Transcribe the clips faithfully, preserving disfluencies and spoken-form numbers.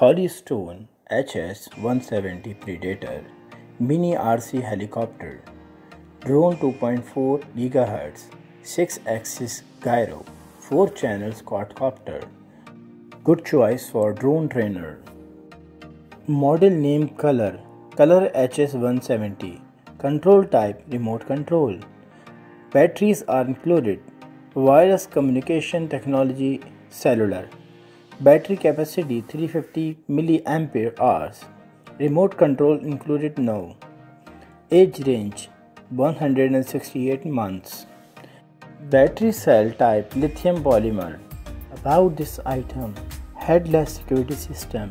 Holy Stone H S one seventy Predator Mini R C Helicopter Drone two point four gigahertz six axis Gyro four channel Quadcopter Good choice for drone trainer Model name Color Color H S one seventy Control type Remote control Batteries are included Wireless communication technology Cellular Battery capacity three hundred fifty milliampere hours. Remote control included now. Age range one hundred sixty-eight months. Battery cell type lithium polymer. About this item, headless security system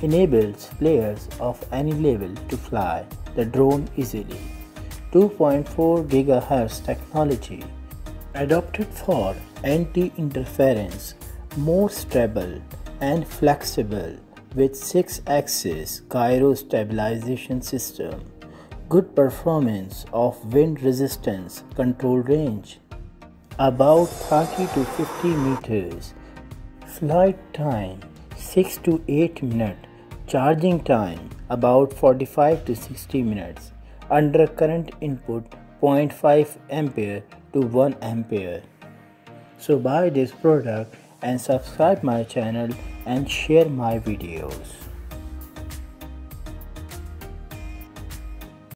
enables players of any level to fly the drone easily. two point four gigahertz technology adopted for anti-interference. More stable and flexible with six axis gyro stabilization system. Good performance of wind resistance control range. About thirty to fifty meters. Flight time six to eight minutes. Charging time about forty-five to sixty minutes. Under current input zero point five ampere to one ampere. So buy this product and subscribe my channel and share my videos.